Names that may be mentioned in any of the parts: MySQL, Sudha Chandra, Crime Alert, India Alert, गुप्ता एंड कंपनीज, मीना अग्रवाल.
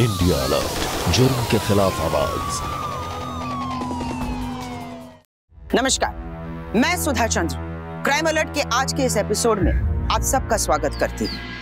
India alert, जुर्म के खिलाफ आवाज। नमस्कार, मैं सुधा चंद्र क्राइम अलर्ट के आज के इस एपिसोड में आप सबका स्वागत करती हूं।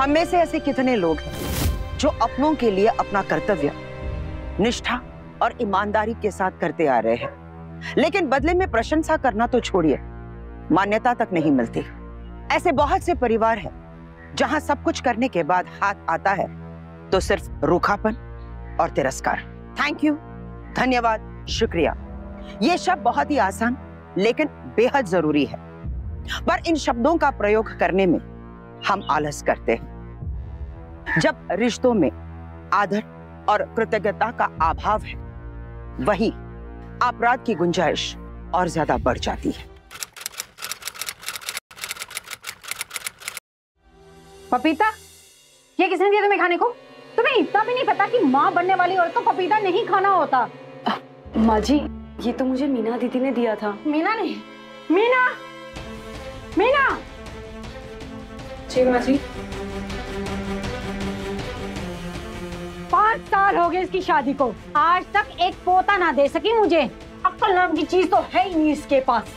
हम में से ऐसे कितने लोग हैं जो अपनों के लिए अपना कर्तव्य निष्ठा और ईमानदारी के साथ करते आ रहे हैं, लेकिन बदले में प्रशंसा करना तो छोड़िए, मान्यता तक नहीं मिलती। ऐसे बहुत से परिवार हैं जहां सब कुछ करने के बाद हाथ आता है तो सिर्फ रूखापन और तिरस्कार। थैंक यू, धन्यवाद, शुक्रिया, ये शब्द बहुत ही आसान लेकिन बेहद जरूरी है, पर इन शब्दों का प्रयोग करने में हम आलस करते हैं। जब रिश्तों में आदर और कृतज्ञता का अभाव है, वही अपराध की गुंजाइश और ज्यादा बढ़ जाती है। पपीता, ये किसने दिया तुम्हें खाने को? तुम्हें इतना भी नहीं पता कि माँ बनने वाली औरत को पपीता नहीं खाना होता। माँ जी, ये तो मुझे मीना दीदी ने दिया था। मीना नहीं, मीना, मीना। जी माँ जी, 5 साल हो गए इसकी शादी को, आज तक एक पोता ना दे सकी मुझे। अक्ल नाम की चीज तो है ही नहीं इसके पास।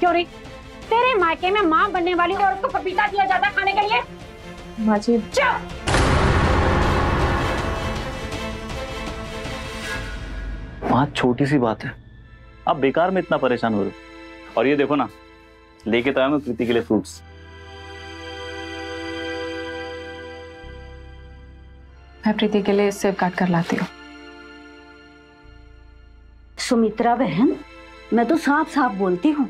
क्यों रे, तेरे मायके में माँ बनने वाली औरत को पपीता दिया जाता खाने के लिए? माँ जी, बहुत छोटी सी बात है, आप बेकार में इतना परेशान हो रहे हो। और ये देखो ना, लेके तो आया मैं प्रीति के लिए फ्रूट्स। मैं प्रीति के लिए सेब काट कर लाती हूँ। सुमित्रा बहन, मैं तो साफ साफ बोलती हूँ,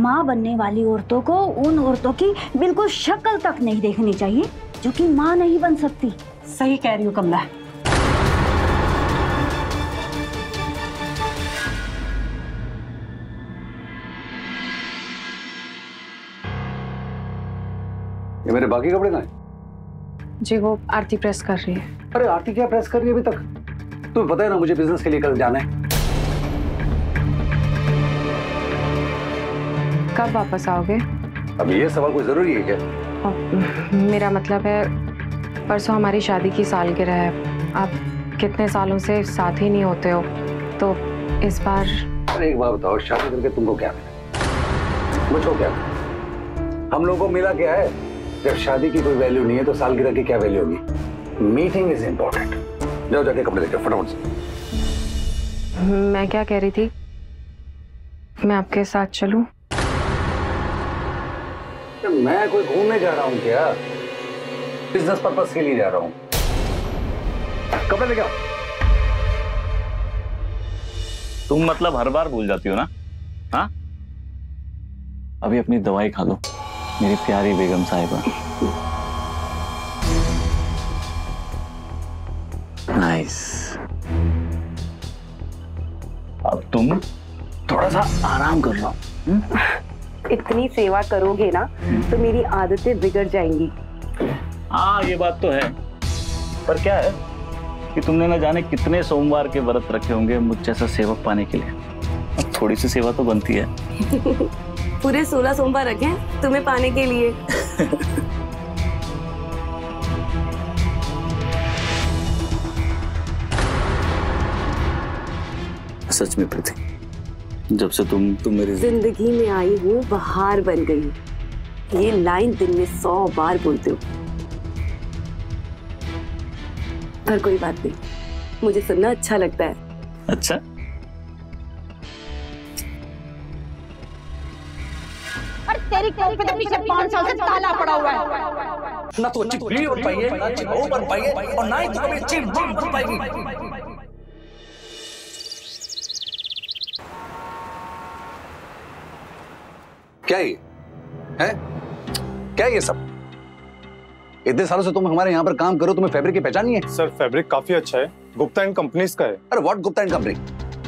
माँ बनने वाली औरतों को उन औरतों की बिल्कुल शक्ल तक नहीं देखनी चाहिए जो कि माँ नहीं बन सकती। सही कह रही हूँ कमला। ये मेरे बाकी कपड़े कहाँ हैं? जी, वो आरती प्रेस कर रही है। अरे आरती क्या प्रेस कर रही है अभी तक? तुम्हें पता है ना मुझे बिजनेस के लिए कल जाना है। कब वापस आओगे? अब ये सवाल कोई जरूरी है क्या? मेरा मतलब है, परसों हमारी शादी की सालगिरह है, आप कितने सालों से साथ ही नहीं होते हो, तो इस बार। अरे एक बार बताओ, शादी करके तुमको क्या मिला? पूछो क्या हम लोगों को मिला क्या है? जब शादी की कोई वैल्यू नहीं है तो सालगिरह की क्या वैल्यू होगी? Meeting is important. जाओ जाके कपड़े लेके फटाफट से। मैं क्या कह रही थी, मैं आपके साथ चलूं? मैं कोई घूमने जा रहा हूँ क्या? बिजनेस पर्पस के लिए जा रहा हूँ। कपड़े लेके आओ। तुम मतलब हर बार भूल जाती हो ना? हाँ, अभी अपनी दवाई खा लो मेरी प्यारी बेगम साहिबा। नाइस। अब तुम थोड़ा सा आराम कर लो। इतनी सेवा करोगे ना तो मेरी आदतें बिगड़ जाएंगी। हाँ, ये बात तो है, पर क्या है कि तुमने ना जाने कितने सोमवार के व्रत रखे होंगे मुझ जैसा सेवक पाने के लिए। अब थोड़ी सी सेवा तो बनती है। पूरे 16 सोमवार रखे हैं तुम्हें पाने के लिए। सच में प्रीति, जब से तुम मेरी जिंदगी में आई हो, बहार बन गई। ये लाइन दिन में 100 बार बोलते हो, पर कोई बात नहीं, मुझे सुनना अच्छा लगता है। अच्छा, तेरी कॉल पे तो पीछे 5 साल से ताला पड़ा हुआ है। ना तो अच्छी बीवी बन पाई है, ना अच्छी बहू बन पाई है, और ना ही तो कभी अच्छी बीवी बन पाएगी। क्या ये है? क्या ये सब? इतने सालों से तुम हमारे यहाँ पर काम करो, तुम्हें फैब्रिक की पहचान नहीं है? सर, फैब्रिक काफी अच्छा है, गुप्ता एंड कंपनीज का है। अरे व्हाट गुप्ता एंड कंपनी?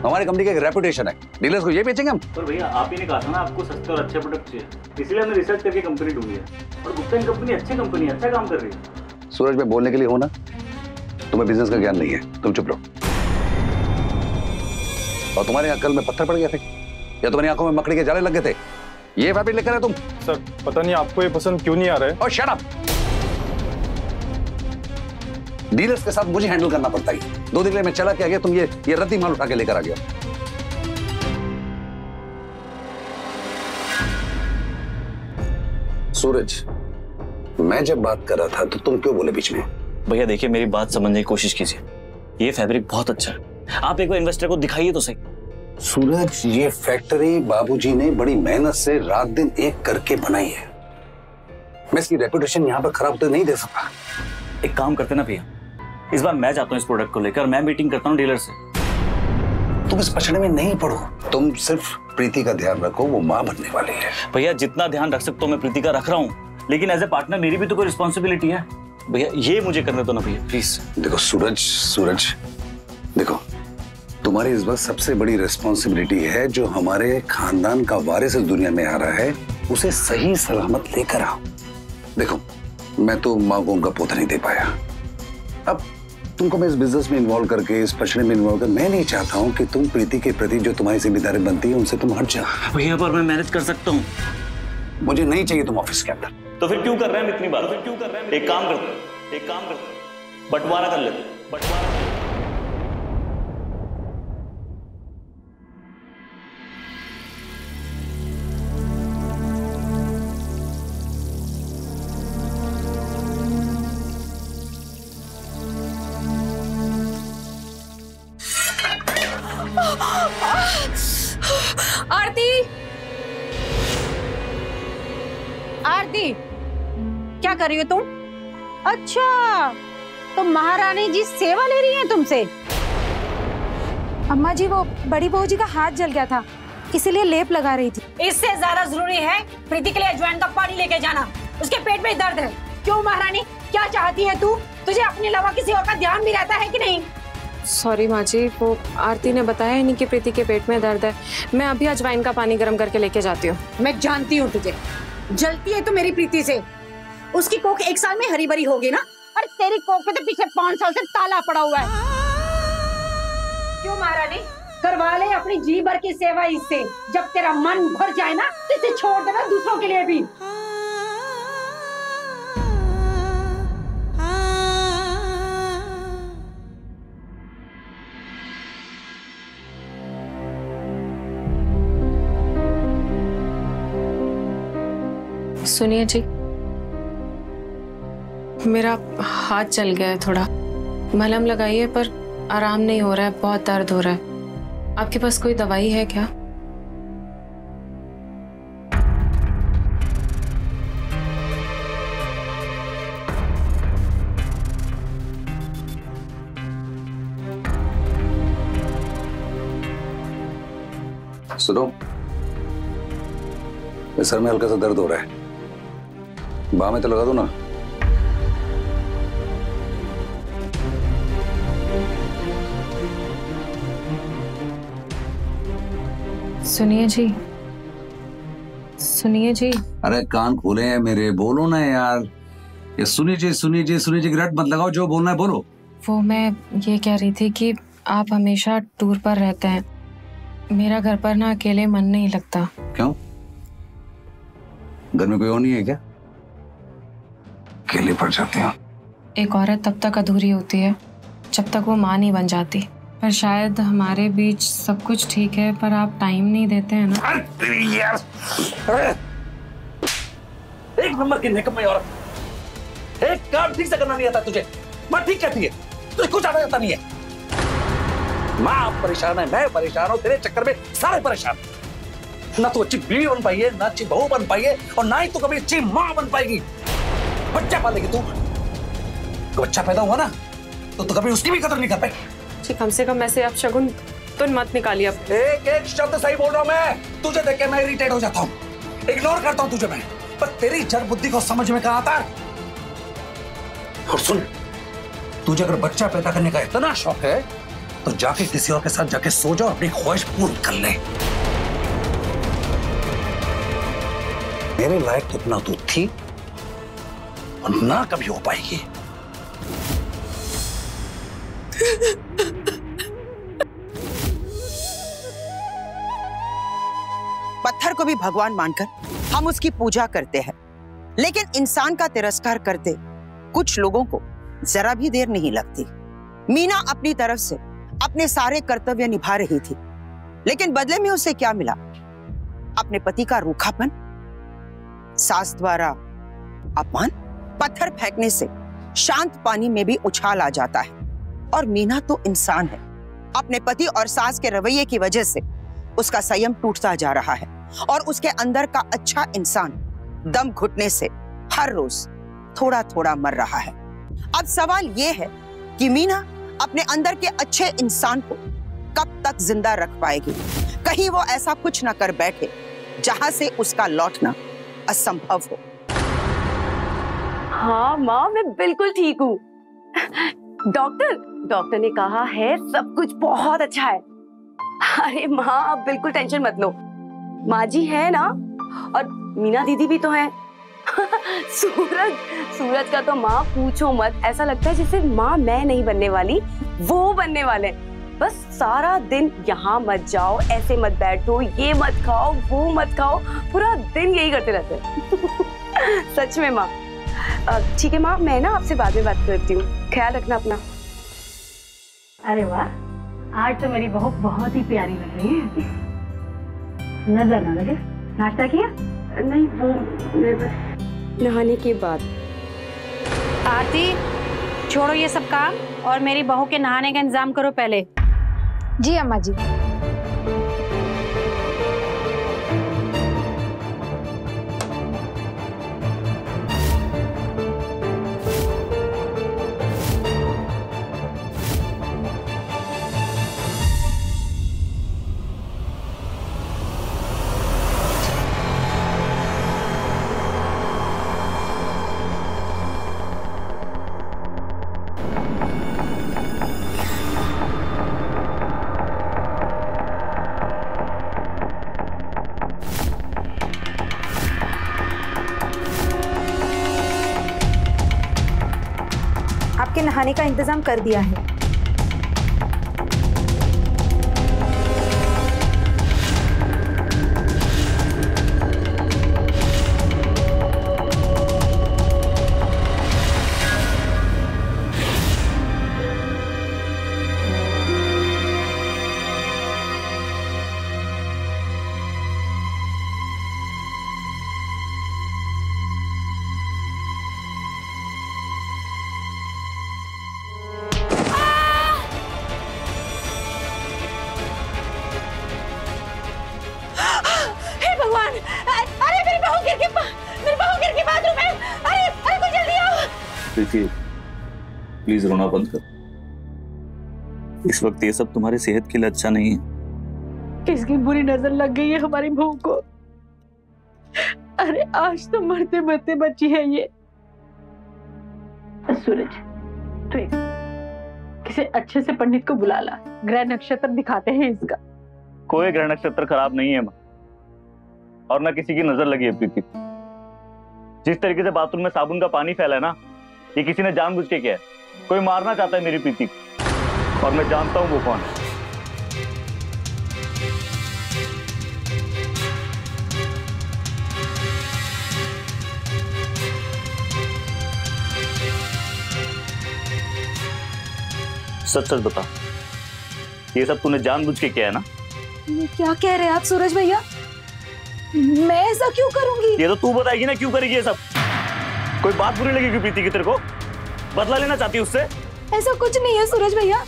हमारी कंपनी का एक रेपुटेशन है, डीलर्स को ये बेचेंगे हम। पर भैया, आप ही ने कहा था ना आपको सस्ते और अच्छे प्रोडक्ट चाहिए, इसलिए हमने रिसर्च करके कंपनी ढूंढी है, और गुप्ता कंपनी अच्छी कंपनी है, अच्छा काम कर रही है। सूरज मैं बोलने के लिए हो ना, तुम्हें बिजनेस का ज्ञान नहीं है, तुम चुप रहो। और तुम्हारी अक्ल में पत्थर पड़ गया थे या तुम्हारी आंखों में मकड़ी के जाले लग गए थे? ये फैब्रिक लेकर आए तुम? सर पता नहीं आपको ये पसंद क्यों नहीं आ रहा है। और शट अप, डीलर्स के साथ मुझे हैंडल करना पड़ता है। 2 दिन के लिए मैं चला के आ गया, तुम ये रद्दी माल उठा के लेकर आ गया। सूरज, मैं जब बात कर रहा था तो तुम क्यों बोले बीच में? भैया देखिए, मेरी बात समझने की कोशिश कीजिए। ये फैब्रिक बहुत अच्छा है, आप एक बार इन्वेस्टर को दिखाइए तो सही। सूरज, ये फैक्ट्री बाबूजी ने बड़ी मेहनत से रात दिन एक करके बनाई है। मैं इसकी रेपुटेशन यहाँ पर खराब होते नहीं दे सकता। एक काम करते ना भैया, इस बार मैं जाता हूँ इस प्रोडक्ट को लेकर, मैं मीटिंग करता हूँ डीलर से। तुम इस पछड़े में नहीं पड़ो, तुम सिर्फ प्रीति का ध्यान रखो, वो माँ बनने वाली है। भैया जितना ध्यान रख सकता हूँ मैं प्रीति का रख रहा हूँ, लेकिन एज ए पार्टनर मेरी भी तो कोई रिस्पॉन्सिबिलिटी है। भैया ये मुझे करने दो ना भैया प्लीज। देखो सूरज देखो, तुम्हारी इस बार सबसे बड़ी रिस्पॉन्सिबिलिटी है, जो हमारे खानदान का वारिस इस दुनिया में आ रहा है उसे सही सलामत लेकर आओ। देखो मैं तो माँ को उनका पोता नहीं दे पाया, अब तुमको मैं इस बिजनेस में इन्वॉल्व करके, इस पछड़े में इन्वॉल्व कर, मैं नहीं चाहता हूँ कि तुम प्रीति के प्रति जो तुम्हारी जिम्मेदारी बनती है उनसे तुम हट जाओ। भैया पर मैं मैनेज कर सकता हूँ, मुझे नहीं चाहिए तुम ऑफिस के अंदर। तो फिर क्यों कर रहे हैं इतनी बात? एक काम करते बंटवारा कर लेते, बंटवारा। आरती, क्या कर रही हो तुम? अच्छा, तो महारानी जी सेवा ले रही हैं तुमसे? अम्मा जी वो बड़ी बहू जी का हाथ जल गया था, इसीलिए लेप लगा रही थी। इससे ज्यादा जरूरी है प्रीति के लिए अजवाइन का पानी लेके जाना, उसके पेट में दर्द है। क्यों महारानी, क्या चाहती है तू? तुझे अपने अलावा किसी और का ध्यान भी रहता है कि नहीं? सॉरी माँ जी, वो आरती ने बताया ही नहीं कि प्रीति के पेट में दर्द है। मैं अभी अजवाइन का पानी गर्म करके लेके जाती हूँ। मैं जानती हूँ तुझे जलती है तो मेरी प्रीति से, उसकी कोख एक साल में हरी भरी होगी ना। अरे तेरी कोख पे तो पिछले 5 साल से ताला पड़ा हुआ है। क्यों महारानी, करवा ले अपनी जी भर की सेवा इससे, जब तेरा मन भर जाए ना तो इसे छोड़ देना दूसरों के लिए भी। सुनिए जी, मेरा हाथ जल गया है थोड़ा, मलहम लगाइए पर आराम नहीं हो रहा है, बहुत दर्द हो रहा है। आपके पास कोई दवाई है क्या? सुनो, सर में हल्का सा दर्द हो रहा है, बाह में तो लगा दो ना। सुनिए जी, अरे कान खोले हैं मेरे, बोलो ना यार। ये सुनिए जी की रट मत लगाओ, जो बोलना है बोलो। वो मैं ये कह रही थी कि आप हमेशा टूर पर रहते हैं, मेरा घर पर ना अकेले मन नहीं लगता। क्यों, घर में कोई और नहीं है क्या? अकेले पड़ जाते हैं। एक औरत तब तक अधूरी होती है जब तक वो माँ नहीं बन जाती, पर शायद हमारे बीच सब कुछ ठीक है, पर आप टाइम नहीं देते हैं ना। एक नंबर की निकम्मी औरत, एक काम ठीक से करना नहीं आता तुझे। माँ ठीक कहती है, तुझे कुछ आता जाता नहीं है। माँ परेशान है, मैं परेशान हूँ, तेरे चक्कर में सारे परेशान। ना तो अच्छी बीवी बन पाई है, ना अच्छी बहू बन पाई है, और ना ही तो कभी अच्छी माँ बन पाएगी। बच्चा पालेगी तू, तो बच्चा पैदा हुआ ना तो कभी उसकी भी कदर नहीं कर पाएगी। जी कम से कम ऐसे आप शगुन तो मत निकालिए। एक शब्द सही बोल रहा हूँ मैं, तुझे देख के मैं इरिटेट हो जाता हूँ, इग्नोर करता हूँ तुझे मैं, पर तेरी जड़ बुद्धि को समझ में कहाँ आता है। और सुन, तुझे अगर बच्चा पैदा करने का इतना शौक है तो जाके किसी और के साथ जाके सो जाओ, अपनी ख्वाहिश पूरी कर ले। मेरे लायक तो इतना दूध थी और ना कभी हो पाएगी, को भी भगवान मानकर हम उसकी पूजा करते हैं, लेकिन इंसान का तिरस्कार करते कुछ लोगों को जरा भी देर नहीं लगती। मीना अपनी तरफ से अपने सारे कर्तव्य निभा रही थी, लेकिन बदले में उसे क्या मिला? अपने पति का रूखापन, सास द्वारा अपमान। पत्थर फेंकने से शांत पानी में भी उछाल आ जाता है, और मीना तो इंसान है। अपने पति और सास के रवैये की वजह से उसका संयम टूटता जा रहा है, और उसके अंदर का अच्छा इंसान दम घुटने से हर रोज थोड़ा थोड़ा मर रहा है। अब सवाल यह है कि मीना अपने अंदर के अच्छे इंसान को कब तक जिंदा रख पाएगी? कहीं वो ऐसा कुछ ना कर बैठे जहां से उसका लौटना असंभव हो। हाँ माँ, मैं बिल्कुल ठीक हूँ। डॉक्टर ने कहा है सब कुछ बहुत अच्छा है। अरे माँ, आप बिल्कुल टेंशन मत लो, माँ जी है ना, और मीना दीदी भी तो है। सूरज का तो माँ पूछो मत, ऐसा लगता है जैसे माँ मैं नहीं बनने वाली, वो बनने वाले। बस सारा दिन यहाँ मत जाओ, ऐसे मत बैठो, ये मत खाओ, वो मत खाओ, पूरा दिन यही करते रहते। सच में माँ। ठीक है माँ, मैं ना आपसे बाद में बात करती हूँ, ख्याल रखना अपना। अरे वाह, आज तो मेरी बहू बहुत ही प्यारी लग रही है। नजर ना लगे। नाश्ता किया? नहीं, वो नहाने के बाद। आरती, छोड़ो ये सब काम और मेरी बहू के नहाने का इंतजाम करो पहले। जी अम्मा जी। नहाने का इंतजाम कर दिया है। प्लीज रोना बंद कर। इस वक्त ये सब तुम्हारी सेहत के लिए अच्छा नहीं है। किसकी बुरी नजर लग गई है हमारी बहू को। अरे आज तो मरते मरते बची है ये। सूरज, तू किसी अच्छे से पंडित को बुला ला, ग्रह नक्षत्र दिखाते हैं इसका। कोई ग्रह नक्षत्र खराब नहीं है माँ, और ना किसी की नजर लगी है। प्रीति, जिस तरीके से बाथरूम में साबुन का पानी फैला है ना, ये किसी ने जानबूझ के किया है। कोई मारना चाहता है मेरी प्रीति को, और मैं जानता हूं वो कौन है। सच सच बता, ये सब तूने जानबूझ के किया है ना? ये क्या कह रहे हैं आप सूरज भैया? मैं ऐसा क्यों करूंगी? ये तो तू बताएगी ना क्यों करेगी ये सब। कोई बात बुरी लगेगी प्रीति की, तेरे को बदला लेना चाहती उससे? ऐसा कुछ नहीं है सूरज भैया,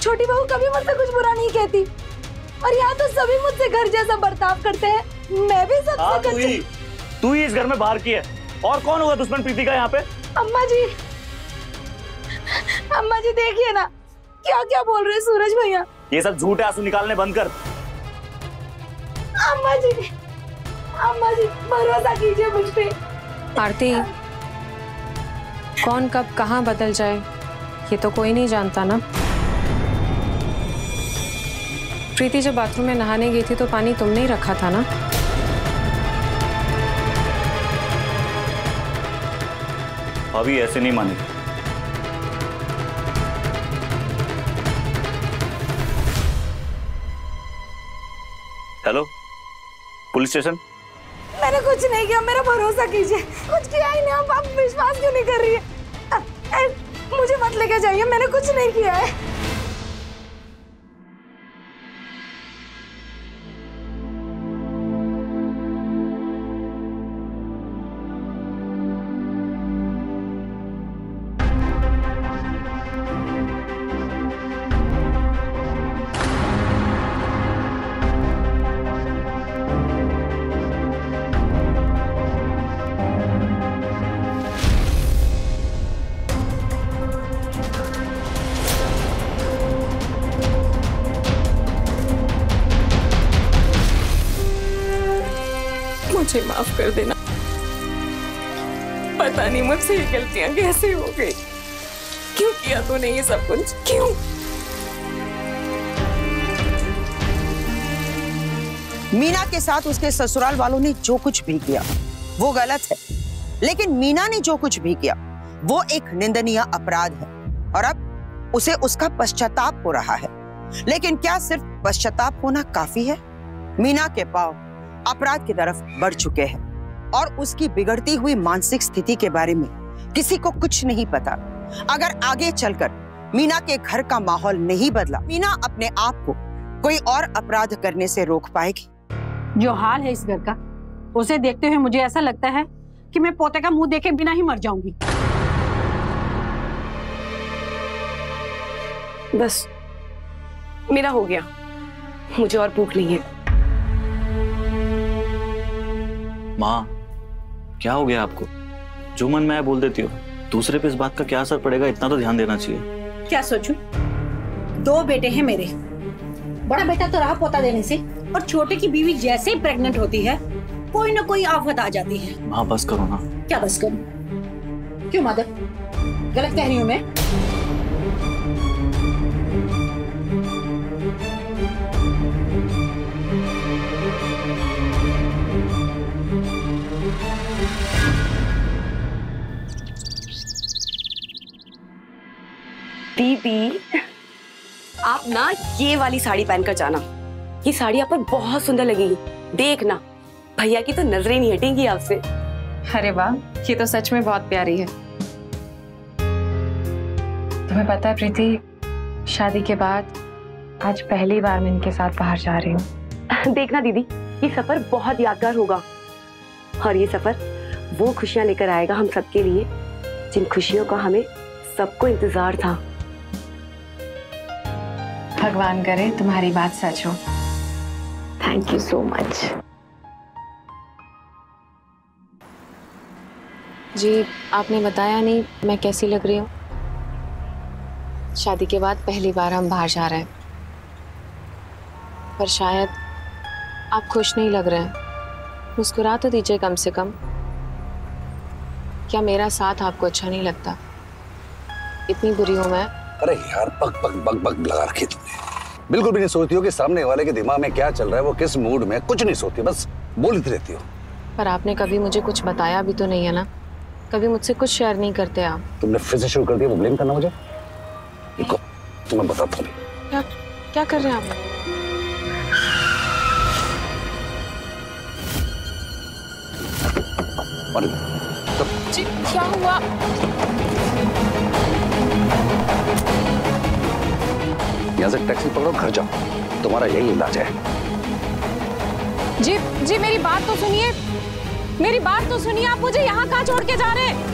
छोटी बहू कभी मुझसे कुछ बुरा नहीं कहती, और यहाँ तो सभी मुझसे घर जैसा बर्ताव करते हैं। मैं भी सबसे करती। तू ही इस घर में बाहर की है, और कौन होगा दुश्मन प्रीति का यहाँ पे? अम्मा जी देखिए ना क्या क्या बोल रहे सूरज भैया। ये सब झूठे आंसू निकालने बंद कर। अम्मा जी भरोसा कीजिए मुझ पे। आरती, कौन कब कहाँ बदल जाए ये तो कोई नहीं जानता ना। प्रीति जब बाथरूम में नहाने गई थी तो पानी तुमने ही रखा था ना? अभी ऐसे नहीं मानेगी। Hello police station? मैंने कुछ नहीं किया, मेरा भरोसा कीजिए। कुछ किया ही नहीं, आप विश्वास क्यों नहीं कर रही है? मुझे मत लेके जाइए, मैंने कुछ नहीं किया है। मुझे माफ कर देना, पता नहीं मुझसे ये गलतियां कैसे हो गई। क्यों किया तूने ये सब कुछ, क्यों? मीना के साथ उसके ससुराल वालों ने जो कुछ भी किया वो गलत है, लेकिन मीना ने जो कुछ भी किया वो एक निंदनीय अपराध है और अब उसे उसका पश्चाताप हो रहा है। लेकिन क्या सिर्फ पश्चाताप होना काफी है? मीना के पांव अपराध की तरफ बढ़ चुके हैं और उसकी बिगड़ती हुई मानसिक स्थिति के बारे में किसी को कुछ नहीं पता। अगर आगे चलकर मीना के घर का माहौल नहीं बदला, मीना अपने आप को कोई और अपराध करने से रोक पाएगी। जो हाल है इस घर का, उसे देखते हुए मुझे ऐसा लगता है कि मैं पोते का मुंह देखे बिना ही मर जाऊंगी। बस मेरा हो गया, मुझे और भूख नहीं है। माँ, क्या हो गया आपको? जो मन में आया बोल देती हो, दूसरे पे इस बात का क्या असर पड़ेगा, इतना तो ध्यान देना चाहिए। क्या सोचूं? दो बेटे हैं मेरे, बड़ा बेटा तो रहा पोता देने से और छोटे की बीवी जैसे ही प्रेग्नेंट होती है कोई ना कोई आफत आ जाती है। माँ बस करो ना। क्या बस करूं? क्यों माधव, गलत कह रही हूँ मैं? दीदी, आप ना ये वाली साड़ी पहनकर जाना, ये साड़ी आप पर बहुत सुंदर लगेगी। देखना, भैया की तो नजरें नहीं हटेंगी आपसे। अरे वाह, ये तो सच में बहुत प्यारी है। तुम्हें पता है प्रीति, शादी के बाद आज पहली बार मैं इनके साथ बाहर जा रही हूँ। देखना दीदी, ये सफर बहुत यादगार होगा और ये सफर वो खुशियाँ लेकर आएगा हम सबके लिए, जिन खुशियों का हमें सबको इंतजार था। भगवान करे तुम्हारी बात सच हो। थैंक यू सो मच जी। आपने बताया नहीं मैं कैसी लग रही हूँ। शादी के बाद पहली बार हम बाहर जा रहे हैं, पर शायद आप खुश नहीं लग रहे हैं। मुस्कुरा तो दीजिए कम से कम। क्या मेरा साथ आपको अच्छा नहीं लगता? इतनी बुरी हूँ मैं? अरे यार, पक पक पक पक लगा रखी तुमने। बिल्कुल भी नहीं सोचती हो कि सामने वाले के दिमाग में क्या चल रहा है, वो किस मूड में, कुछ नहीं सोचती, बस बोलती रहती हो। पर आपने कभी मुझे कुछ बताया भी तो नहीं है ना, कभी मुझसे कुछ शेयर नहीं करते आप। तुमने फिर से शुरू कर दिया वो ब्लेम करना मुझे? देखो, तुम्हें बताता हूं क्या कर रहे हैं आप। और जी क्या हुआ? यहाँ से टैक्सी पकड़ो, घर जाओ, तुम्हारा यही इलाज है। जी जी, मेरी बात तो सुनिए, मेरी बात तो सुनिए। आप मुझे यहाँ कहाँ छोड़ के जा रहे हैं?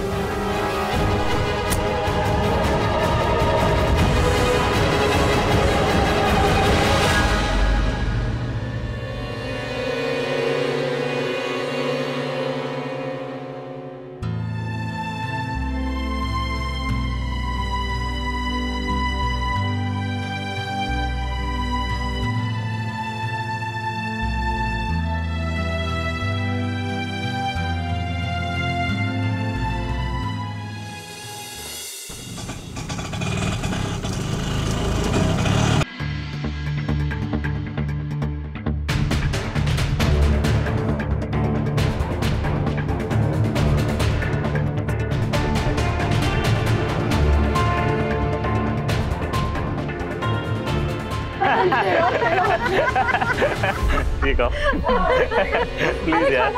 ठीक है प्लीज यार।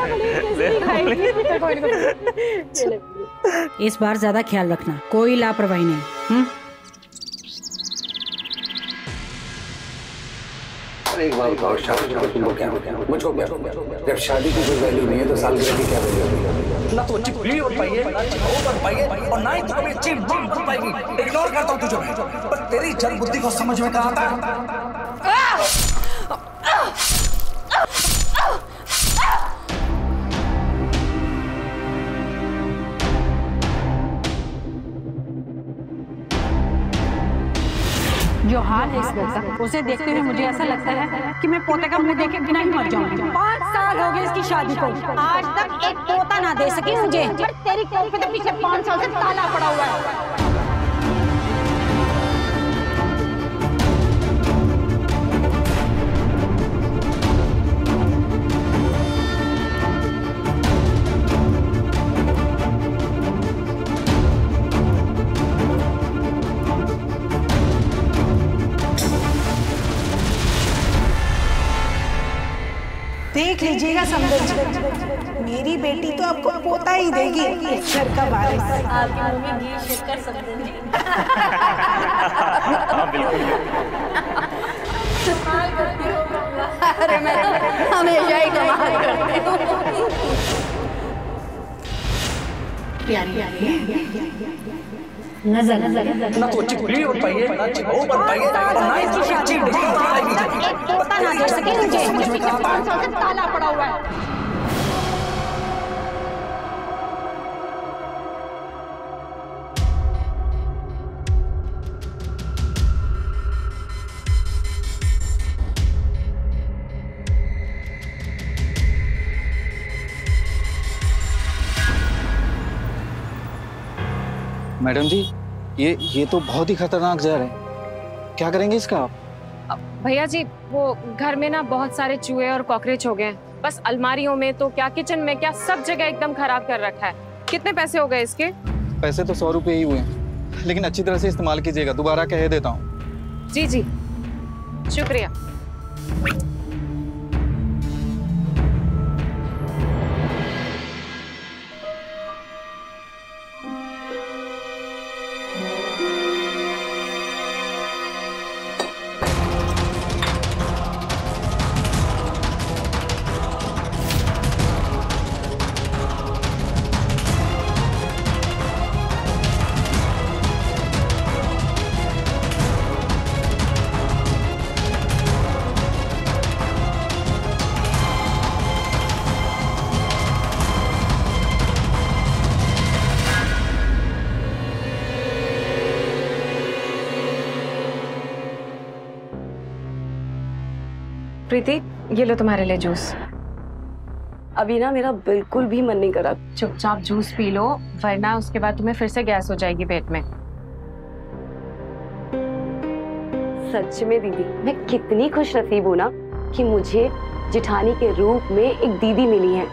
इस बार ज्यादा ख्याल रखना, कोई लापरवाही नहीं। एक बार जब शादी की कोई वैल्यू नहीं है तो सालगिरह की क्या वैल्यू है? ना तो चिपली हो पाई है, और ना ही तो कभी चिप बम हो पाएगी। इग्नोर करता हूँ तुझे, पर तेरी जल बुद्धि को समझ में कहाँ आता? जो हाल है इस घर का, उसे देखते हुए मुझे ऐसा लगता है कि मैं पोते का मुंह देखे बिना ही मर जाऊंगी। 5 साल हो गए इसकी शादी को, आज तक एक पोता ना दे सकी मुझे। पर तेरी कोख पे तो पिछले 5 साल से ताला पड़ा हुआ है। देख लीजिएगा समदर जी, मेरी बेटी तो आपको पोता ही देगी। घर का वारिस आपके मुंह में घी शक्कर समदर जी। हां बिल्कुल कमाल करती हो बंगला। अरे मैं तो हमेशा ही कमाल करती हूं। प्यारी नजर ना तो चिपली हो पाई है, ना चिपो बन पाई है, और ना ही तो चिप निकल पाई। मुझे 5 साल से ताला पड़ा हुआ है। मैडम जी, ये तो बहुत ही खतरनाक जहर है, क्या करेंगे इसका आप? भैया जी, वो घर में ना बहुत सारे चूहे और कॉकरोच हो गए हैं। बस अलमारियों में तो क्या, किचन में क्या, सब जगह एकदम खराब कर रखा है। कितने पैसे हो गए इसके? पैसे तो 100 रुपये ही हुए, लेकिन अच्छी तरह से इस्तेमाल कीजिएगा, दोबारा कह देता हूँ। जी जी शुक्रिया। प्रीति, ये लो तुम्हारे लिए जूस। अभी ना मेरा बिल्कुल भी मन नहीं करा। चुपचाप जूस पी लो, वरना उसके बाद तुम्हें फिर से गैस हो जाएगी पेट में। सच में दीदी, मैं कितनी खुश नसीब हूँ ना कि मुझे जिठानी के रूप में एक दीदी मिली है।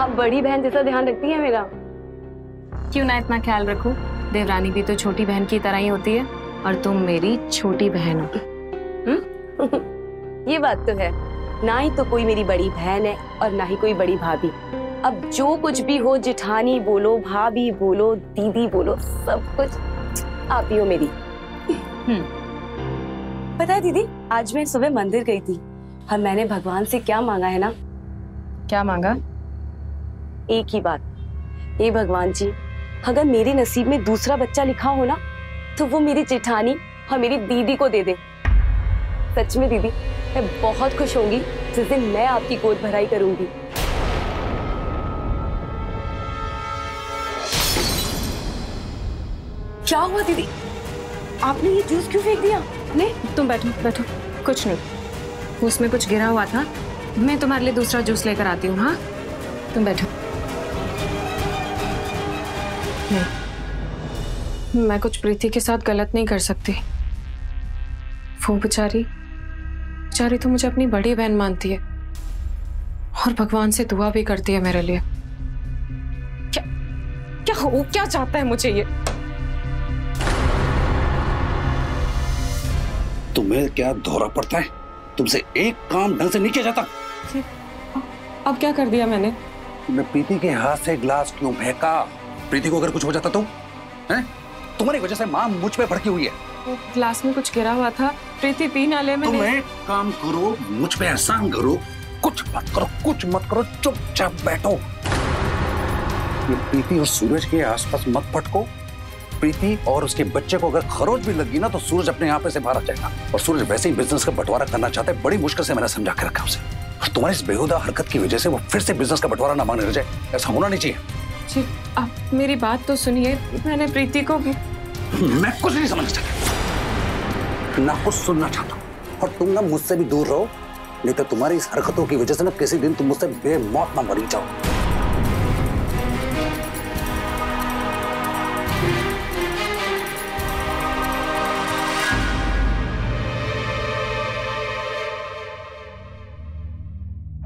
आप बड़ी बहन जैसा ध्यान रखती है मेरा। क्यों ना इतना ख्याल रखूं? देवरानी भी तो छोटी बहन की तरह ही होती है, और तुम मेरी छोटी बहन हो। ये बात तो है, ना ही तो कोई मेरी बड़ी बहन है और ना ही कोई बड़ी भाभी। अब जो कुछ भी हो, जिठानी बोलो, भाभी बोलो, दीदी बोलो, सब कुछ आप ही हो मेरी। पता है दीदी, आज मैं सुबह मंदिर गई थी और मैंने भगवान से क्या मांगा है ना? क्या मांगा? एक ही बात, हे भगवान जी, अगर मेरे नसीब में दूसरा बच्चा लिखा हो ना, तो वो मेरी जिठानी और मेरी दीदी को दे दे। सच में दीदी, मैं बहुत खुश होंगी जिस दिन मैं आपकी गोद भराई करूंगी। क्या हुआ दीदी, आपने ये जूस क्यों फेंक दिया? नहीं तुम बैठो बैठो, कुछ नहीं, उसमें कुछ गिरा हुआ था। मैं तुम्हारे लिए दूसरा जूस लेकर आती हूँ। हाँ तुम बैठो। नहीं, मैं कुछ प्रीति के साथ गलत नहीं कर सकती। वो बेचारी तो मुझे अपनी बड़ी बहन मानती है और भगवान से दुआ भी करती है मेरे लिए। क्या चाहता है मुझे ये? तुम्हें क्या धोरा पड़ता है? तुमसे एक काम ढंग से नहीं किया जाता। अब क्या कर दिया मैंने? मैं प्रीति के हाथ से ग्लास क्यों फेंका? प्रीति को अगर कुछ हो जाता तो हैं? तुम्हारी वजह से माँ मुझ पे भड़की हुई है। वो ग्लास में कुछ गिरा हुआ था, प्रीति पी नाले में। तुम एक काम करो, मुझ पे एहसान करो, कुछ मत करो, चुपचाप बैठो। ये प्रीति और सूरज के आसपास मत फटको। प्रीति और उसके बच्चे को अगर खरोच भी लगी ना तो सूरज अपने आप से बाहर आ जाएगा। और सूरज वैसे ही बिजनेस का बंटवारा करना चाहता है, बड़ी मुश्किल से मैंने समझा के रखा उसे। और तुम्हारी इस बेहुदा हरकत की वजह से वो फिर से बिजनेस का बंटवारा ना मांगने लग जाए, ऐसा होना नहीं चाहिए। जी आप मेरी बात तो सुनिए, मैंने प्रीति को भी मैं कुछ नहीं समझना चाहता, ना कुछ सुनना चाहता। और तुम ना मुझसे भी दूर रहो, नहीं तो तुम्हारी इस हरकतों की वजह से ना किसी दिन तुम मुझसे बेमौत ना मरी जाओ।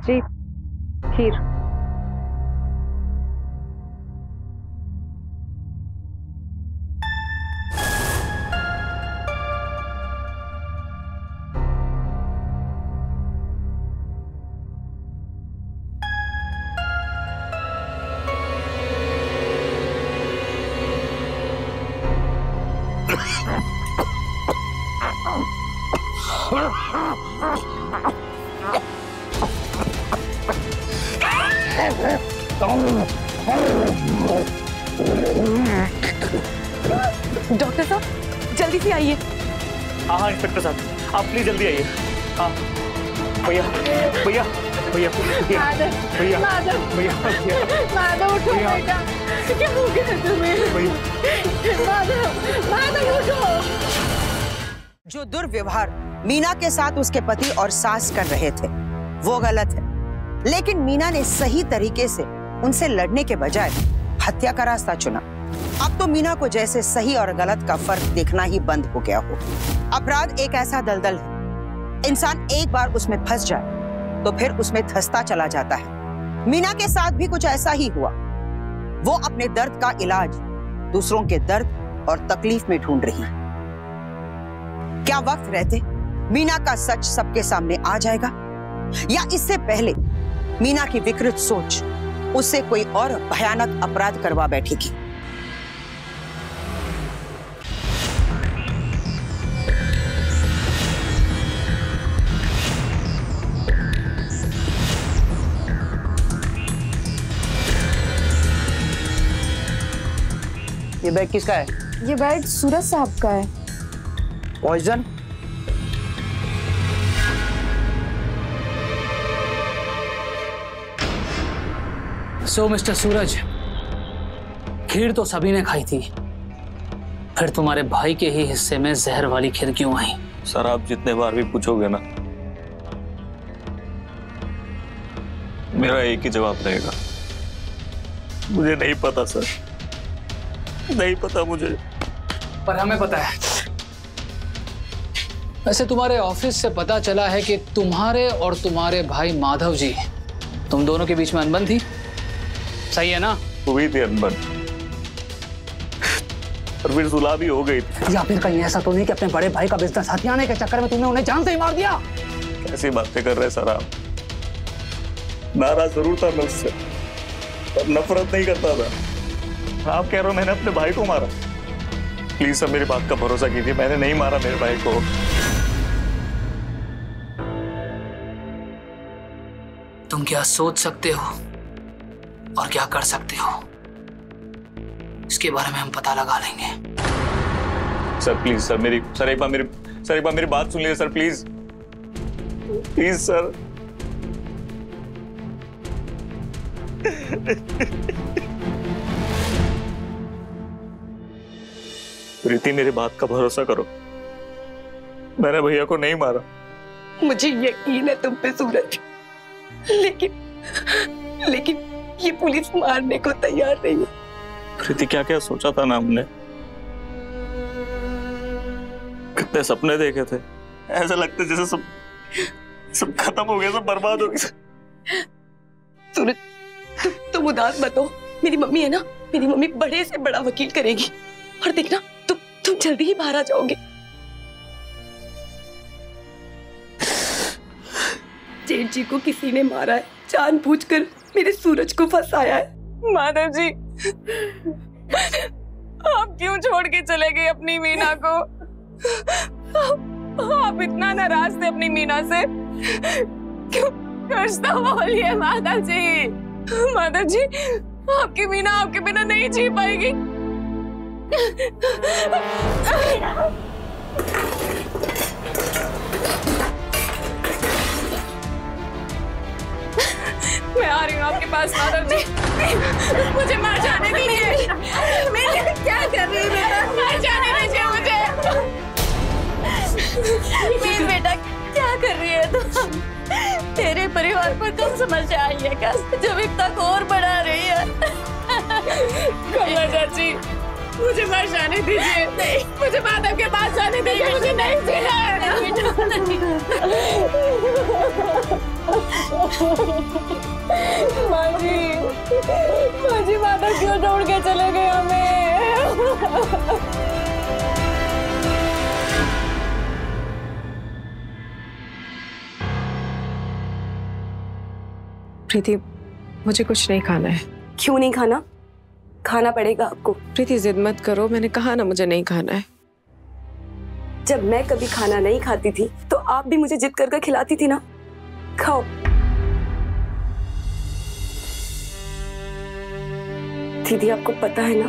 जी खीर। डॉक्टर साहब जल्दी से आइए। हाँ इंस्पेक्टर साहब आप प्लीज जल्दी आइए। हाँ भैया भैया भैया भैया भैया भैया माधव उठो बेटा, क्या हो गया तुम्हें? माधव उठो। जो दुर्व्यवहार मीना के साथ उसके पति और सास कर रहे थे वो गलत है, लेकिन मीना ने सही तरीके से उनसे लड़ने के बजाय हत्या का रास्ता चुना। अब तो मीना को जैसे सही और गलत का फर्क देखना ही बंद हो गया हो। अपराध एक ऐसा दलदल है, इंसान एक बार उसमें फंस जाए तो फिर उसमें धंसता चला जाता है। मीना के साथ भी कुछ ऐसा ही हुआ। वो अपने दर्द का इलाज दूसरों के दर्द और तकलीफ में ढूंढ रही। क्या वक्त रहते मीना का सच सबके सामने आ जाएगा, या इससे पहले मीना की विकृत सोच उससे कोई और भयानक अपराध करवा बैठेगी? ये बैग किसका है? ये बैग सूरज साहब का है। पॉइजन? सो मिस्टर सूरज, खीर तो सभी ने खाई थी, फिर तुम्हारे भाई के ही हिस्से में जहर वाली खीर क्यों आई? सर आप जितने बार भी पूछोगे ना मेरा एक ही जवाब रहेगा, मुझे नहीं पता सर, नहीं पता मुझे। पर हमें पता है। वैसे तुम्हारे ऑफिस से पता चला है कि तुम्हारे और तुम्हारे भाई माधव जी, तुम दोनों के बीच में अनबन थी, सही है ना? हुई थी अनबन, और फिर सुलह भी हो गई थी। या फिर कहीं ऐसा तो नहीं कि अपने बड़े भाई का बिजनेस हाथ आने के चक्कर में तुमने उन्हें जान से ही मार दिया? कैसी बातें कर रहे सर आप? नाराज जरूर था मुझसे पर नफरत नहीं करता था। आप कह रहे हो मैंने अपने भाई को मारा? प्लीज सर मेरी बात का भरोसा कीजिए, मैंने नहीं मारा मेरे भाई को। तुम क्या सोच सकते हो और क्या कर सकते हो इसके बारे में हम पता लगा लेंगे। सर प्लीज सर मेरी सर एक बार मेरी बात सुन लीजिए sir, please please sir. Preeti मेरी बात का भरोसा करो, मैंने भैया को नहीं मारा। मुझे यकीन है तुम पे सूरज, लेकिन ये पुलिस मारने को तैयार नहीं है। प्रीति क्या क्या सोचा था ना हमने, कितने सपने देखे थे, ऐसा लगता जैसे सब खत्म हो गया, सब बर्बाद हो गया। सूरज तुम उदास बताओ, मेरी मम्मी है ना, मेरी मम्मी बड़े से बड़ा वकील करेगी और देखना तुम जल्दी ही बाहर आ जाओगे। जी को किसी ने मारा है, जानबूझकर मेरे सूरज को फंसाया है। माधव जी आप क्यों छोड़ के चले गए अपनी मीना को? आप इतना नाराज थे अपनी मीना से, क्यों करता बोलिए माधव जी। माधव जी आपकी मीना आपके बिना नहीं जी पाएगी। मैं आ रही हूँ आपके पास माधव जी, मुझे मार जाने दीजिए। मैं क्या कर रही हूँ, मार जाने दीजिए मुझे। मेरे बेटा क्या कर रही है तुम? तेरे परिवार पर कम समझ आई है क्या, जब इतना और बढ़ा रही है। कमला चाची मुझे मार जाने दीजिए, मुझे माधव के पास जाने दीजिए, मुझे नहीं जीना है। माँ जी, माँ जी माधव क्यों छोड़ के चले गए हमें? प्रीति मुझे कुछ नहीं खाना है। क्यों नहीं खाना? खाना पड़ेगा आपको। प्रीति जिद मत करो, मैंने कहा ना मुझे नहीं खाना है। जब मैं कभी खाना नहीं खाती थी तो आप भी मुझे जिद करके खिलाती थी ना। खाओ। दीदी आपको पता है ना,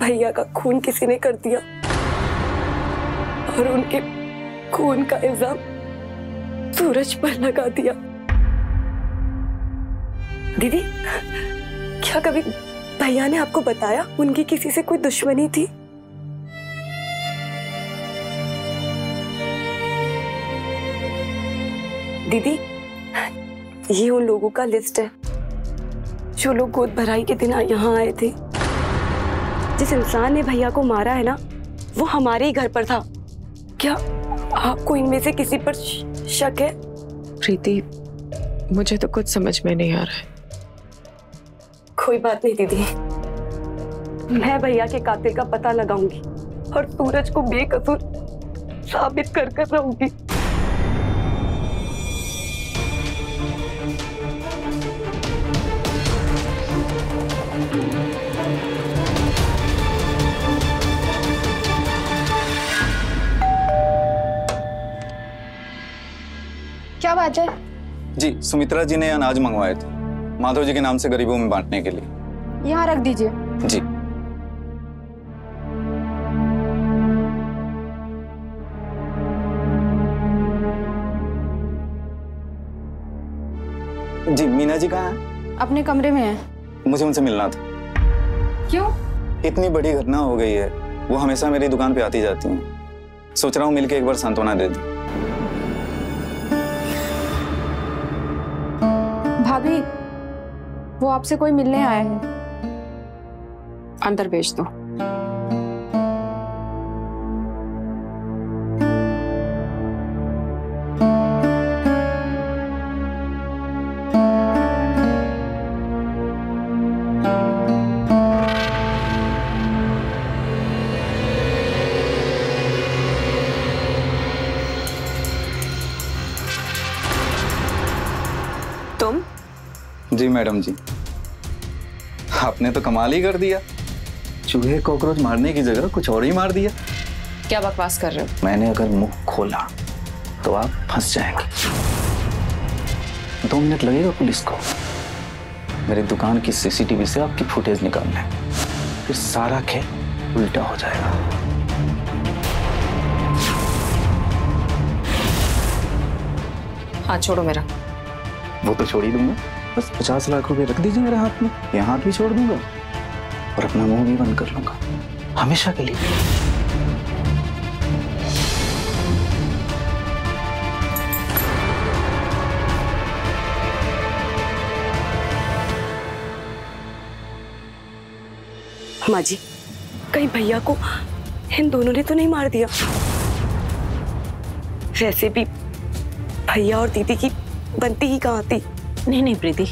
भैया का खून किसी ने कर दिया और उनके खून का इल्जाम सूरज पर लगा दिया। दीदी क्या कभी भैया ने आपको बताया उनकी किसी से कोई दुश्मनी थी? दीदी ये उन लोगों का लिस्ट है जो लोग गोद भराई के दिन यहाँ आए थे। जिस इंसान ने भैया को मारा है ना, वो हमारे ही घर पर था। क्या आपको इनमें से किसी पर शक है? प्रीति मुझे तो कुछ समझ में नहीं आ रहा है। कोई बात नहीं दीदी, मैं भैया के कातिल का पता लगाऊंगी और सूरज को बेकसूर साबित कर रहूंगी। क्या बात है जी? सुमित्रा जी ने अनाज मंगवाए थे माधव जी के नाम से गरीबों में बांटने के लिए। यहाँ रख दीजिए जी। जी मीना जी कहाँ हैं? अपने कमरे में हैं। मुझे उनसे मिलना था। क्यों? इतनी बड़ी घटना हो गई है, वो हमेशा मेरी दुकान पे आती जाती हैं। सोच रहा हूँ मिलके एक बार सांत्वना दे दूँ। भाभी वो आपसे कोई मिलने आए हैं। अंदर भेज दो। जी मैडम जी आपने तो कमाल ही कर दिया, चूहे कॉकरोच मारने की जगह कुछ और ही मार दिया। क्या बकवास कर रहे हो? मैंने अगर मुंह खोला तो आप फंस जाएंगे। 2 मिनट लगेगा पुलिस को मेरी दुकान की सीसीटीवी से आपकी फुटेज निकालने, फिर सारा खेल उल्टा हो जाएगा। हाँ छोड़ो मेरा। वो तो छोड़ ही दूंगा, बस 50 लाख रुपए रख दीजिए मेरे हाथ में, यहाँ हाथ भी छोड़ दूंगा और अपना मुंह भी बंद कर लूंगा हमेशा के लिए। माँ जी कहीं भैया को इन दोनों ने तो नहीं मार दिया? वैसे भी भैया और दीदी की बनती ही कहाँ थी। नहीं नहीं प्रीति,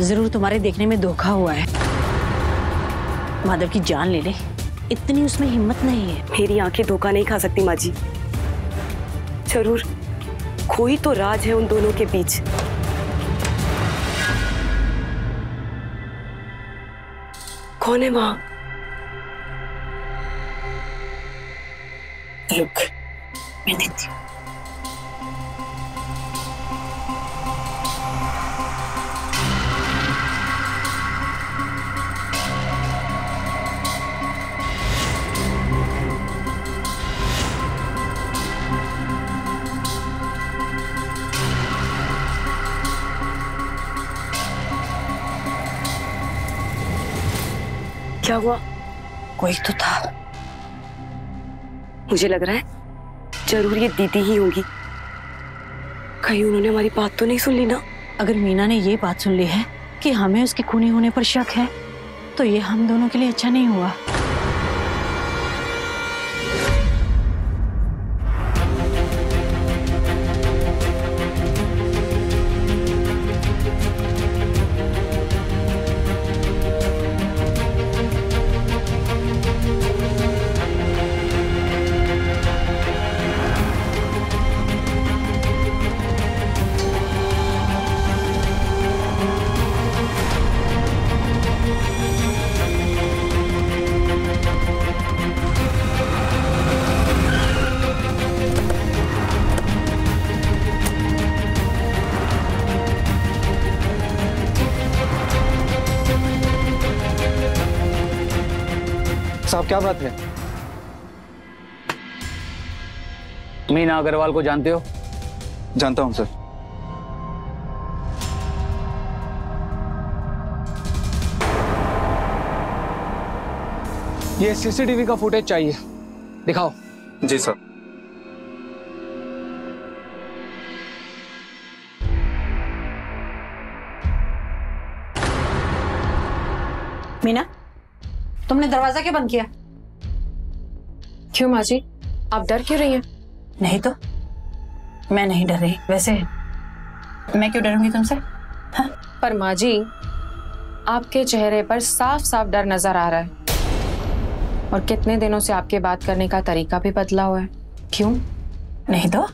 जरूर तुम्हारे देखने में धोखा हुआ है। माधव की जान ले ले, इतनी उसमें हिम्मत नहीं है। मेरी आंखें धोखा नहीं खा सकती माँ जी। जरूर कोई तो राज है उन दोनों के बीच। कौन है वहां? रुक, मैं देखती हूँ। क्या हुआ? कोई तो था। मुझे लग रहा है जरूर ये दीदी ही होगी। कहीं उन्होंने हमारी बात तो नहीं सुन ली ना? अगर मीना ने ये बात सुन ली है कि हमें उसके खूनी होने पर शक है, तो ये हम दोनों के लिए अच्छा नहीं हुआ। साहब, क्या बात है? मीना अग्रवाल को जानते हो? जानता हूं सर। ये सीसीटीवी का फुटेज चाहिए, दिखाओ। जी सर। मीना, तुमने दरवाजा क्यों बंद किया? क्यों माँ जी, आप डर क्यों रही हैं? नहीं तो मैं नहीं डर रही। वैसे मैं क्यों डरूंगी तुमसे? हाँ? पर माँ जी, आपके चेहरे पर साफ साफ डर नजर आ रहा है, और कितने दिनों से आपके बात करने का तरीका भी बदला हुआ है। क्यों? नहीं तो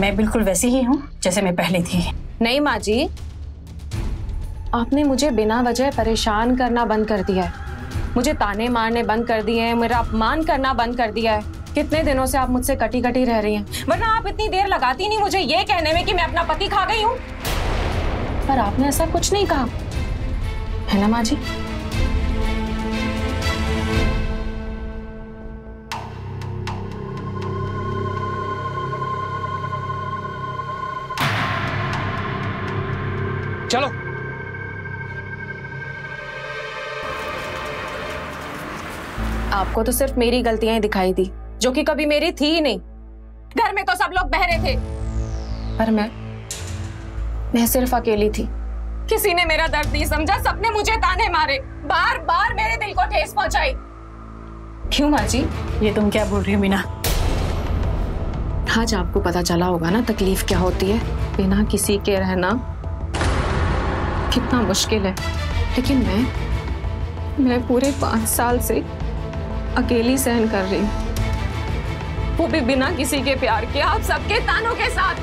मैं बिल्कुल वैसी ही हूँ जैसे मैं पहले थी। नहीं माँ जी, आपने मुझे बिना वजह परेशान करना बंद कर दिया है, मुझे ताने मारने बंद कर दिए हैं, मेरा अपमान करना बंद कर दिया है। कितने दिनों से आप मुझसे कटी कटी रह रही हैं, वरना आप इतनी देर लगाती नहीं मुझे ये कहने में कि मैं अपना पति खा गई हूँ। पर आपने ऐसा कुछ नहीं कहा है ना माँ जी? चलो। आपको तो सिर्फ मेरी गलतियां ही दिखाई दी, जो कि कभी मेरी थी ही नहीं। घर में तो सब लोग बहरे थे, पर मैं सिर्फ अकेली थी। किसी ने मेरा दर्द नहीं समझा, सबने मुझे ताने मारे, बार बार मेरे दिल को ठेस पहुंचाई। क्यों माँ जी? ये तुम क्या बोल रही हो मीना? आज आपको पता चला होगा ना तकलीफ क्या होती है, बिना किसी के रहना कितना मुश्किल है। लेकिन मैं पूरे 5 साल से अकेली सहन कर रही हूँ, वो भी बिना किसी के प्यार के, आप सबके तानों के साथ।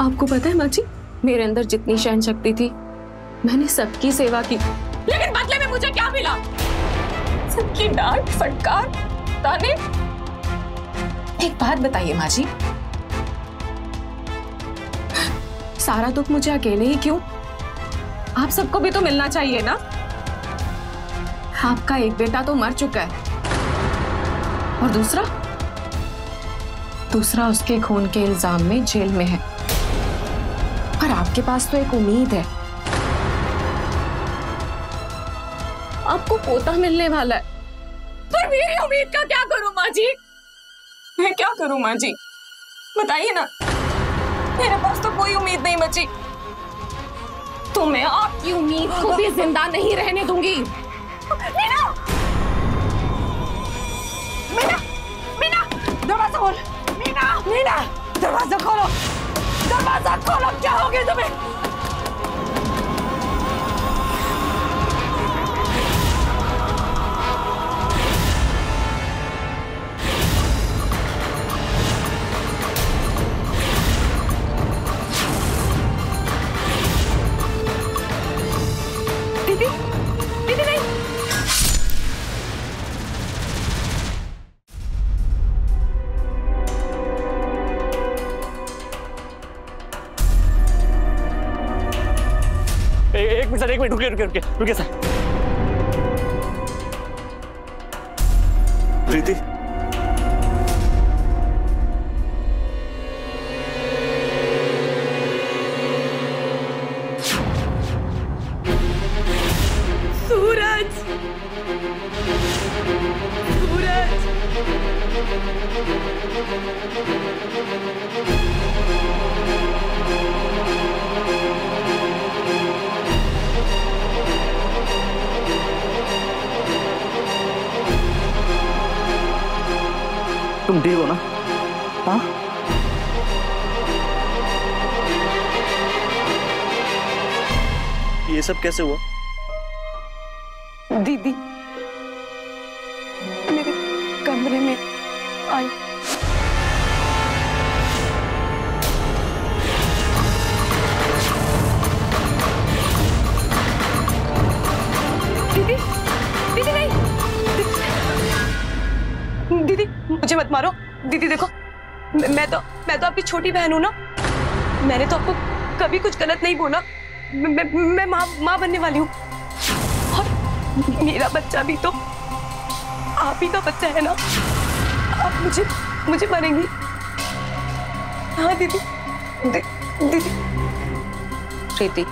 आपको पता है माँ जी, मेरे अंदर जितनी सहन शक्ति थी मैंने सबकी सेवा की, लेकिन बदले में मुझे क्या मिला? सबकी डांट, फटकार, ताने। एक बात बताइए माँ जी, सारा दुख मुझे अकेले ही क्यों? आप सबको भी तो मिलना चाहिए ना। आपका एक बेटा तो मर चुका है, और दूसरा उसके खून के इल्जाम में जेल में है। पर आपके पास तो एक उम्मीद है, आपको पोता मिलने वाला है। पर मेरी उम्मीद का क्या करूं माँ जी? मैं क्या करूं माँ जी, बताइए ना। मेरे पास तो कोई उम्मीद नहीं बची, तो मैं आपकी उम्मीद को भी जिंदा नहीं रहने दूंगी। मीना! मीना! मीना! दरवाजा खोल। मीना! मीना! दरवाजा खोलो, दरवाजा खोलो। क्या हो गया तुम्हें? सर एक मिनट रुकिए सर। प्रीति तुम डील हो ना? हाँ ये सब कैसे हुआ? दीदी मेरे कमरे में आई। दीदी दीदी नहीं, दीदी मुझे मत मारो। दीदी देखो मैं तो आपकी छोटी बहन हूं ना, मैंने तो आपको कभी कुछ गलत नहीं बोला। मैं माँ बनने वाली हूँ और मेरा बच्चा भी तो आप ही का बच्चा है ना। आप मुझे मारेंगी? हाँ दीदी दीदी प्रीति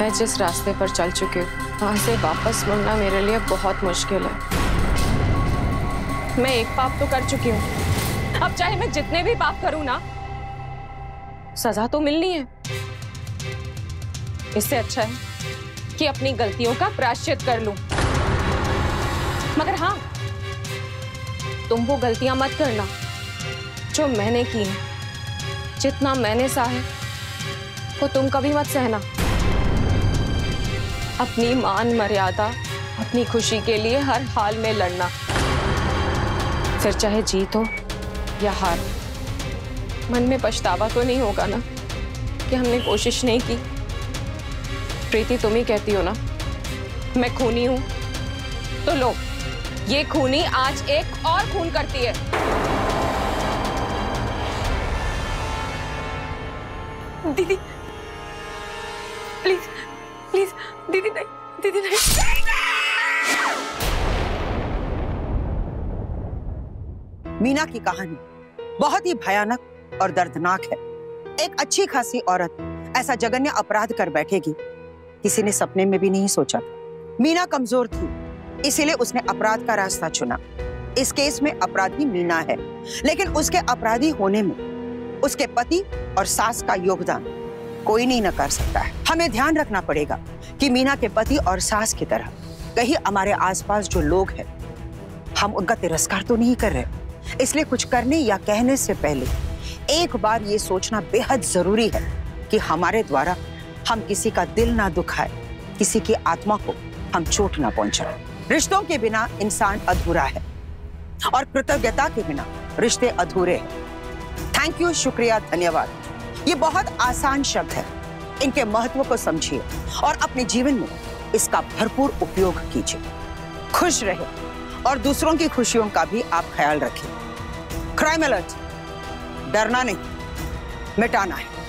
मैं जिस रास्ते पर चल चुकी हूँ वहां से वापस मुड़ना मेरे लिए बहुत मुश्किल है। मैं एक पाप तो कर चुकी हूँ, अब चाहे मैं जितने भी पाप करूँ ना सजा तो मिलनी है। इससे अच्छा है कि अपनी गलतियों का प्रायश्चित कर लूं। मगर हाँ तुम वो गलतियां मत करना जो मैंने की हैं। जितना मैंने सहा वो तुम कभी मत सहना। अपनी मान मर्यादा अपनी खुशी के लिए हर हाल में लड़ना, फिर चाहे जीत हो या हार। मन में पछतावा तो नहीं होगा ना कि हमने कोशिश नहीं की। प्रीति तुम ही कहती हो ना मैं खूनी हूं, तो लो ये खूनी आज एक और खून करती है। दीदी प्लीज प्लीज दीदी नहीं, दीदी नहीं। मीना की कहानी बहुत ही भयानक और दर्दनाक है। एक अच्छी खासी औरत ऐसा जघन्य अपराध कर बैठेगी किसी ने सपने में भी नहीं सोचा था। मीना कमजोर थी इसीलिए उसने अपराध का रास्ता चुना। इस केस में अपराधी मीना है, लेकिन उसके अपराधी होने में उसके पति और सास का योगदान कोई नहीं नकार सकता है। हमें ध्यान रखना पड़ेगा कि मीना के पति और सास की तरह कहीं हमारे आसपास जो लोग हैं हम उनका तिरस्कार तो नहीं कर रहे। इसलिए कुछ करने या कहने से पहले एक बार ये सोचना बेहद जरूरी है कि हमारे द्वारा हम किसी का दिल ना दुखाए, किसी की आत्मा को हम चोट ना पहुंचाएं। रिश्तों के बिना इंसान अधूरा है और कृतज्ञता के बिना रिश्ते अधूरे हैं। थैंक यू, शुक्रिया, धन्यवाद, ये बहुत आसान शब्द है। इनके महत्व को समझिए और अपने जीवन में इसका भरपूर उपयोग कीजिए। खुश रहे और दूसरों की खुशियों का भी आप ख्याल रखें। क्राइम अलर्ट, डरना नहीं मिटाना है।